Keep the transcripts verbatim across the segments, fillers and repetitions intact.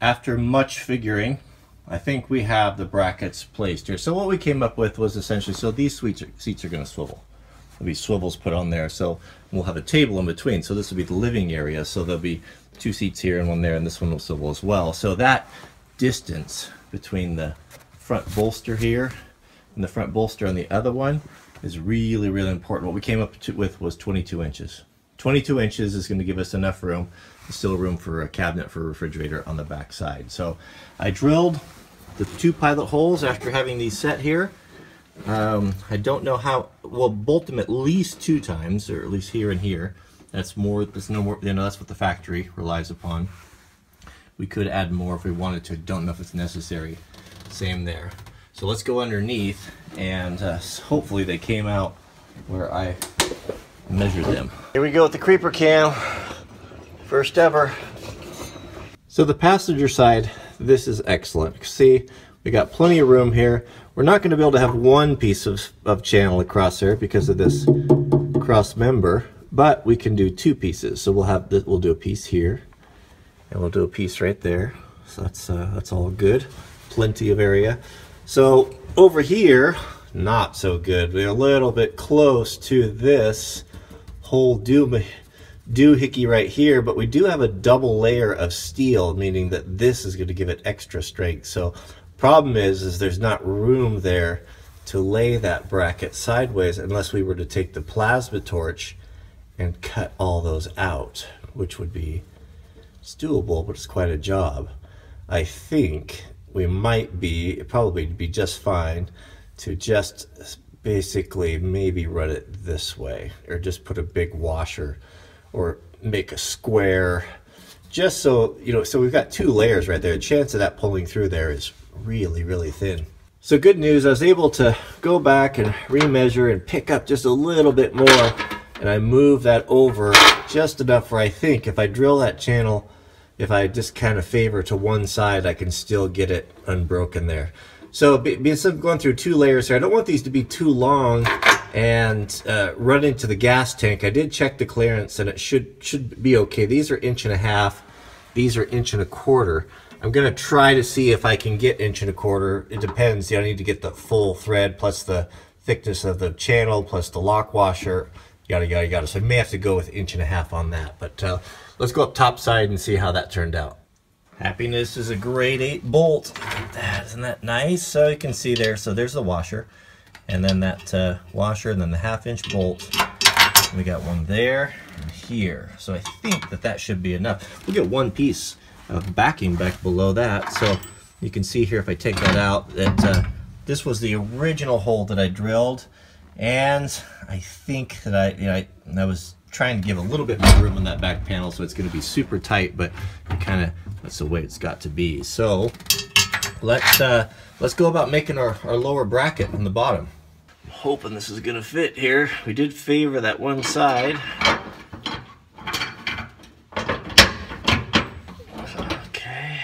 After much figuring, I think we have the brackets placed here. So what we came up with was essentially, so these seats are, seats are going to swivel. There'll be swivels put on there, so we'll have a table in between. So this will be the living area, so there'll be two seats here and one there, and this one will swivel as well. So that distance between the front bolster here and the front bolster on the other one is really, really important. What we came up to, with was twenty-two inches. twenty-two inches is going to give us enough room, still room for a cabinet for a refrigerator on the back side. So I drilled the two pilot holes after having these set here. Um, I don't know how, we'll bolt them at least two times, or at least here and here. That's more, that's no more, you know, that's what the factory relies upon. We could add more if we wanted to, don't know if it's necessary. Same there. So let's go underneath, and uh, hopefully they came out where I measured them. Here we go with the creeper cam. First ever. So the passenger side, this is excellent. See, we got plenty of room here. We're not going to be able to have one piece of, of channel across here because of this cross member, but we can do two pieces. So we'll have this, we'll do a piece here, and we'll do a piece right there. So that's uh, that's all good. Plenty of area. So over here, not so good. We're a little bit close to this whole doom. doohickey right here, but we do have a double layer of steel, meaning that this is going to give it extra strength. So problem is is there's not room there to lay that bracket sideways unless we were to take the plasma torch and cut all those out, which would be doable, but it's quite a job. I think we might be probably be just fine to just basically maybe run it this way, or just put a big washer or make a square, just so, you know, so we've got two layers right there. The chance of that pulling through there is really, really thin. So good news, I was able to go back and remeasure and pick up just a little bit more, and I move that over just enough where I think if I drill that channel, if I just kind of favor to one side, I can still get it unbroken there. So because I'm going through two layers here, I don't want these to be too long and uh, run into the gas tank. I did check the clearance, and it should should be okay. These are inch and a half. These are inch and a quarter. I'm gonna try to see if I can get inch and a quarter. It depends. You know, I need to get the full thread plus the thickness of the channel plus the lock washer. Yada yada yada. So I may have to go with inch and a half on that. But uh, let's go up top side and see how that turned out. Happiness is a grade eight bolt. Isn't that nice? So you can see there. So there's the washer, and then that uh, washer, and then the half inch bolt. We got one there and here. So I think that that should be enough. We'll get one piece of backing back below that. So you can see here, if I take that out, that uh, this was the original hole that I drilled. And I think that I, you know, I, I was trying to give a little bit more room on that back panel, so it's gonna be super tight, but kind of, that's the way it's got to be. So let's, uh, let's go about making our, our lower bracket on the bottom. Hoping this is gonna fit here. We did favor that one side. Okay,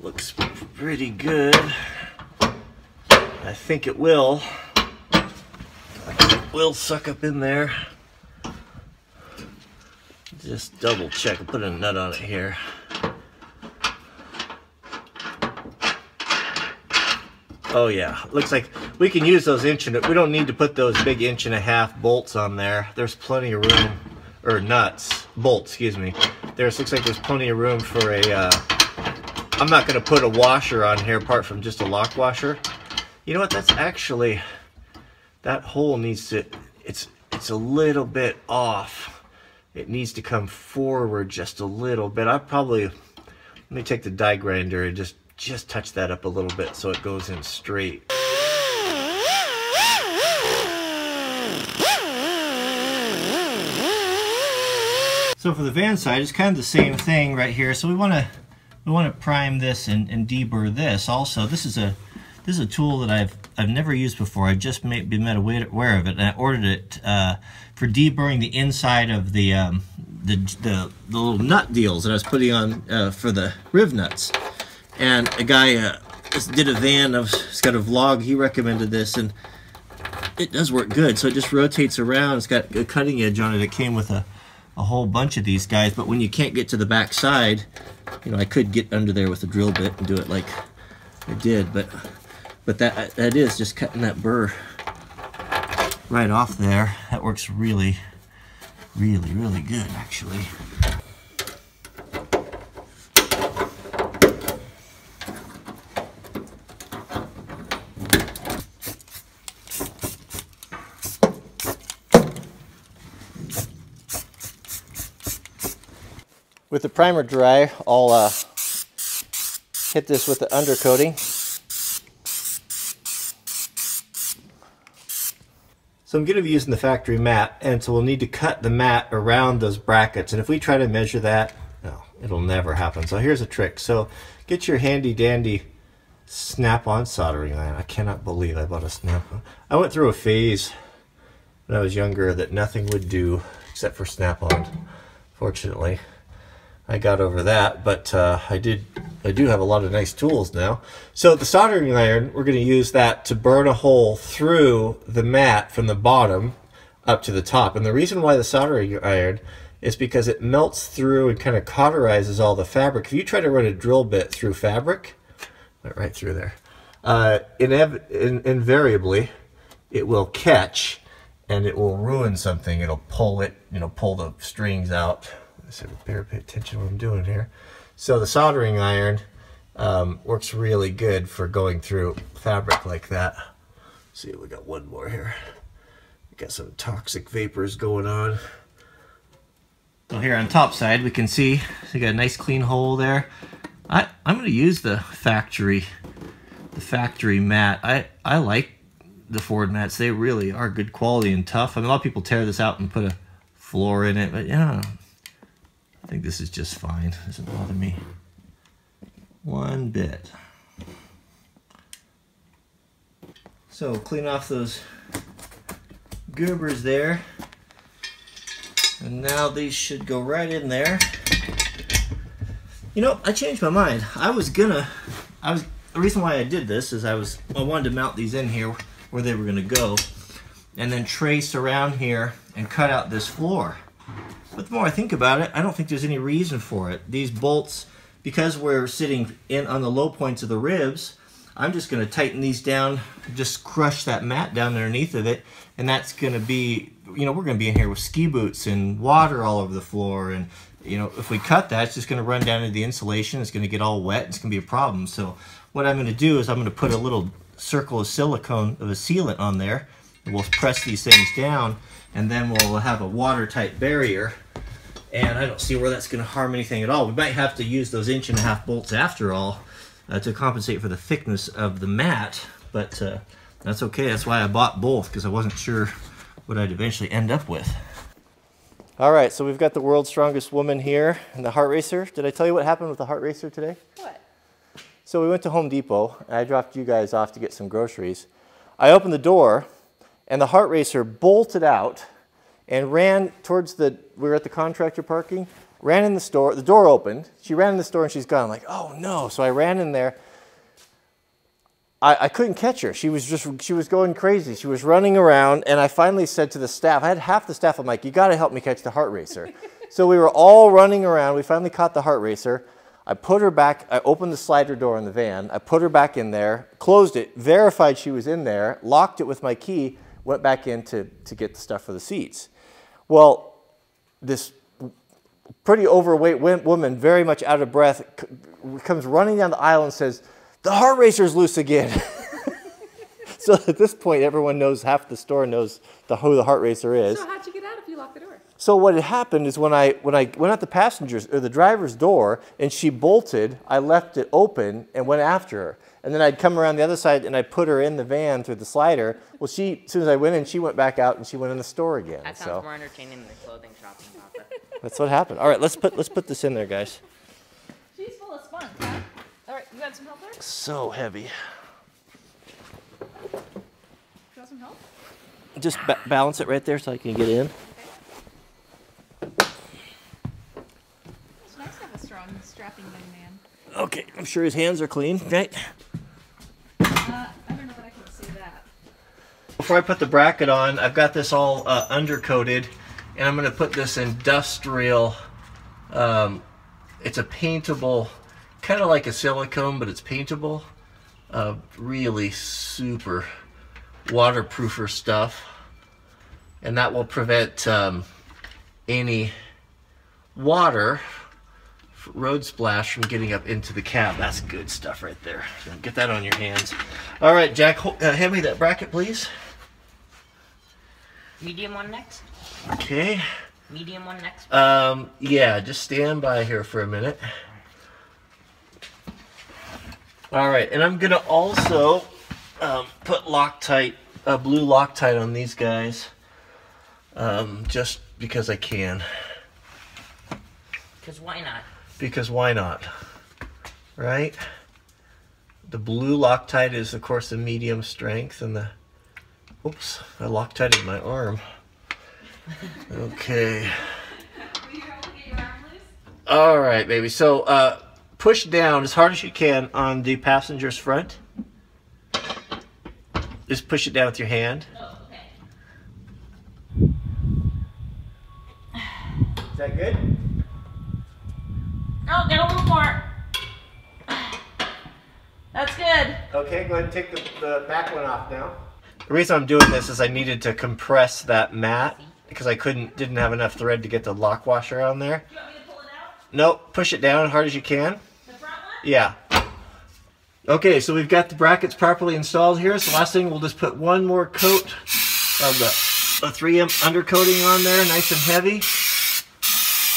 looks pretty good. I think it will. I think it will suck up in there. Just double check and put a nut on it here. Oh yeah, looks like we can use those inch and we don't need to put those big inch and a half bolts on there. There's plenty of room, or nuts, bolts, excuse me. There's, looks like there's plenty of room for a, uh, I'm not gonna put a washer on here apart from just a lock washer. You know what, that's actually, that hole needs to, it's, it's a little bit off. It needs to come forward just a little bit. I probably, let me take the die grinder and just just touch that up a little bit so it goes in straight. So for the van side, it's kind of the same thing right here. So we want to we want to prime this and, and deburr this. Also, this is a this is a tool that I've I've never used before. I just made been aware of it, and I ordered it uh, for deburring the inside of the um, the, the the little nut deals that I was putting on uh, for the riv nuts. And a guy uh, did a van, of, it's got a vlog, he recommended this, and it does work good. So it just rotates around, it's got a cutting edge on it. It came with a, a whole bunch of these guys, but when you can't get to the back side, you know, I could get under there with a drill bit and do it like I did, but but that that is just cutting that burr right off there. That works really, really, really good, actually. With the primer dry, I'll uh, hit this with the undercoating. So I'm going to be using the factory mat, and so we'll need to cut the mat around those brackets. And if we try to measure that, no, it'll never happen. So here's a trick. So get your handy dandy Snap-on soldering iron. I cannot believe I bought a Snap-on. I went through a phase when I was younger that nothing would do except for Snap-on, fortunately. I got over that, but uh, I did. I do have a lot of nice tools now. So the soldering iron, we're going to use that to burn a hole through the mat from the bottom up to the top. And the reason why the soldering iron is because it melts through and kind of cauterizes all the fabric. If you try to run a drill bit through fabric, went right through there, uh, inev in invariably it will catch and it will ruin something. It'll pull it, you know, pull the strings out. So better pay attention to what I'm doing here. So the soldering iron um, works really good for going through fabric like that. Let's see, we got one more here. We got some toxic vapors going on. So here on top side, we can see we got a nice clean hole there. I I'm going to use the factory the factory mat. I I like the Ford mats. They really are good quality and tough. I mean, a lot of people tear this out and put a floor in it, but yeah. I think this is just fine. It doesn't bother me one bit. So clean off those goobers there. And now these should go right in there. You know, I changed my mind. I was gonna, I was, the reason why I did this is I was, I wanted to mount these in here where they were gonna go and then trace around here and cut out this floor. But the more I think about it, I don't think there's any reason for it. These bolts, because we're sitting in on the low points of the ribs, I'm just going to tighten these down, just crush that mat down underneath of it, and that's going to be, you know, we're going to be in here with ski boots and water all over the floor, and, you know, if we cut that, it's just going to run down into the insulation, it's going to get all wet, it's going to be a problem. So what I'm going to do is I'm going to put a little circle of silicone of a sealant on there, and we'll press these things down, and then we'll have a watertight barrier. And I don't see where that's going to harm anything at all. We might have to use those inch and a half bolts after all uh, to compensate for the thickness of the mat, but uh, that's okay. That's why I bought both, because I wasn't sure what I'd eventually end up with. All right, so we've got the world's strongest woman here and the Heart Racer. Did I tell you what happened with the Heart Racer today? What? So we went to Home Depot, and I dropped you guys off to get some groceries. I opened the door, and the Heart Racer bolted out and ran towards the, we were at the contractor parking, ran in the store, the door opened, she ran in the store and she's gone. I'm like, oh no. So I ran in there. I, I couldn't catch her. She was just, she was going crazy. She was running around, and I finally said to the staff, I had half the staff, I'm like, you gotta help me catch the Heart Racer. So we were all running around. We finally caught the Heart Racer. I put her back, I opened the slider door in the van. I put her back in there, closed it, verified she was in there, locked it with my key, went back in to, to get the stuff for the seats. Well, this pretty overweight woman, very much out of breath, comes running down the aisle and says, the Heart Racer's loose again. So at this point, everyone knows, half the store knows the, who the Heart Racer is. So how'd you get out if you locked the door? So what had happened is when I, when I went out the passenger's, or the driver's door, and she bolted, I left it open and went after her. And then I'd come around the other side and I put her in the van through the slider. Well, she, as soon as I went in, she went back out and she went in the store again. That sounds so more entertaining than the clothing shopping hopper. That's what happened. All right, let's put let's put this in there, guys. She's full of sponge, huh? All right, you got some help there? So heavy. You got some help? Just ba balance it right there so I can get in. Okay. It's nice to have a strong, strapping young man. Okay, I'm sure his hands are clean, right? Uh, I don't know that I can see that. Before I put the bracket on, I've got this all uh, undercoated, and I'm going to put this industrial um, it's a paintable, kind of like a silicone, but it's paintable. Uh, really super waterproofer stuff, and that will prevent um, any water, road splash, from getting up into the cab. That's good stuff right there. Get that on your hands. All right, Jack, hold, uh, hand me that bracket, please. Medium one next. Okay. Medium one next. Um, yeah, just stand by here for a minute. All right, and I'm gonna also um, put Loctite, uh, blue Loctite, on these guys, um, just because I can. Because why not? Because why not, right? The blue Loctite is, of course, the medium strength, and the, oops, I Loctited my arm. Okay. Were you able to get your arm loose? All right, baby. So uh, push down as hard as you can on the passenger's front. Just push it down with your hand. Oh, okay. Is that good? No, get a little more. That's good. Okay, go ahead and take the, the back one off now. The reason I'm doing this is I needed to compress that mat because I couldn't, didn't have enough thread to get the lock washer on there. Do you want me to pull it out? Nope, push it down as hard as you can. The front one? Yeah. Okay, so we've got the brackets properly installed here. So last thing, we'll just put one more coat of the, the three M undercoating on there, nice and heavy.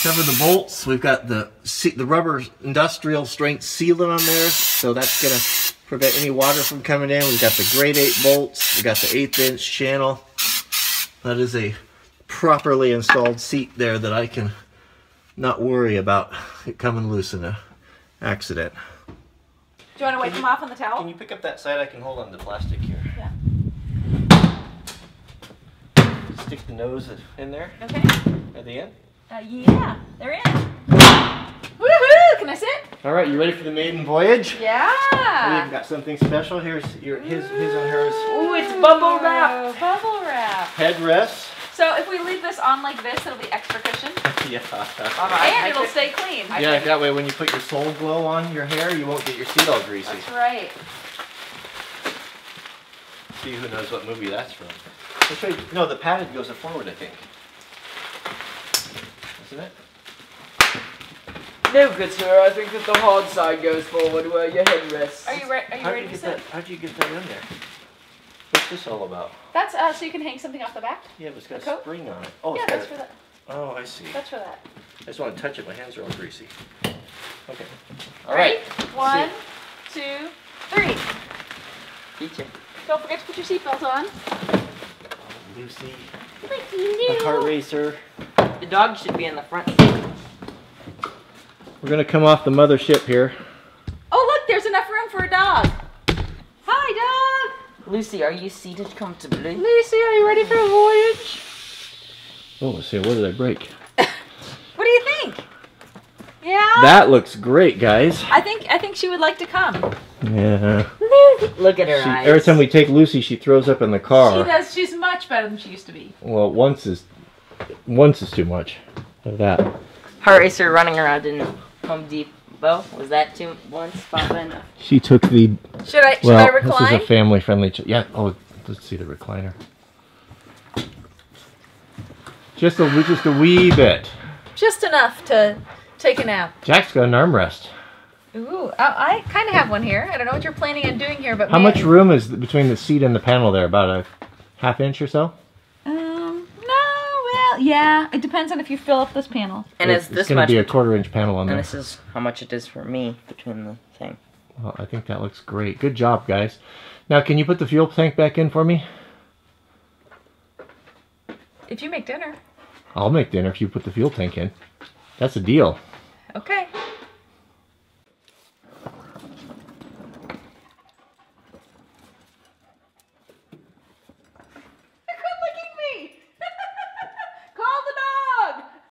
Cover the bolts. We've got the the rubber industrial strength sealant on there, so that's going to prevent any water from coming in. We've got the grade eight bolts. We've got the eighth inch channel. That is a properly installed seat there that I can not worry about it coming loose in an accident. Do you want to wipe them off on the towel? Can you pick up that side? I can hold on to the plastic here. Yeah. Stick the nose in there. Okay. At the end. Uh, yeah, they're in. Woohoo! Can I sit? All right, you ready for the maiden voyage? Yeah. We've got something special. Here's your his Ooh. his and hers. Ooh, it's bubble wrap. Oh, bubble wrap. Headrest. So if we leave this on like this, it'll be extra cushion. Yeah. All right. And I it'll could, stay clean. Yeah, like that way when you put your Soul Glow on your hair, you won't get your seat all greasy. That's right. See who knows what movie that's from. Actually, no, the padded goes forward, I think. Isn't it? No, good sir. I think that the hard side goes forward where your head rests. Are you, re are you ready you to sit? That, how do you get that in there? What's this all about? That's uh, so you can hang something off the back. Yeah, but it's got a coat? Spring on it. Oh, yeah, it's that's it. for that. Oh, I see. That's for that. I just want to touch it. My hands are all greasy. Okay. All right. Ready? One, two, three. Gotcha. Don't forget to put your seatbelt on. Oh, Lucy. Like you. A kart racer. The dog should be in the front seat. We're gonna come off the mothership here. Oh look, there's enough room for a dog. Hi dog! Lucy, are you seated comfortably? Lucy, are you ready for a voyage? Oh, let's see, what did I break? What do you think? Yeah? That looks great, guys. I think I think she would like to come. Yeah. Look at her she, eyes. Every time we take Lucy, she throws up in the car. She does, she's much better than she used to be. Well, once is Once is too much of that. Her racer running around in Home Depot. Was that too once, Papa? Enough? She took the. Should I? Well, should I recline? This is a family-friendly. Yeah. Oh, let's see the recliner. Just a just a wee bit. Just enough to take a nap. Jack's got an armrest. Ooh, I, I kind of have one here. I don't know what you're planning on doing here, but how much I... room is between the seat and the panel there? About a half inch or so. Yeah, it depends on if you fill up this panel. And it's, it's this going to be a quarter inch panel on and there. And this is how much it is for me between the thing. Well, I think that looks great. Good job, guys. Now, can you put the fuel tank back in for me? If you make dinner. I'll make dinner if you put the fuel tank in. That's a deal. Okay.